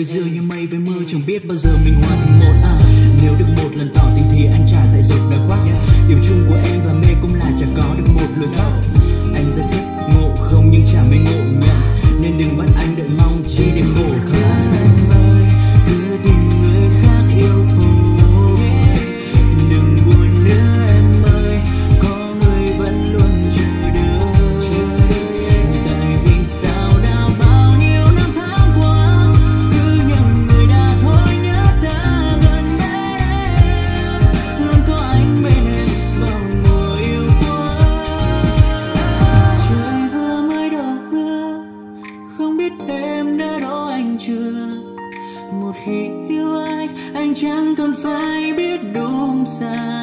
với dưa như mây với mưa, chẳng biết bao giờ mình hóa thành một. Nếu được một lần tỏ tình thì anh chả dại dột đã khoác. Điểm chung của em và mê cũng là chả có được một lối thoát. Anh rất thích ngộ không nhưng chả mê ngộ nhận, nên đừng bắt anh đợi mong chi để khổ thân. Một khi yêu anh chẳng cần phải biết đúng sai.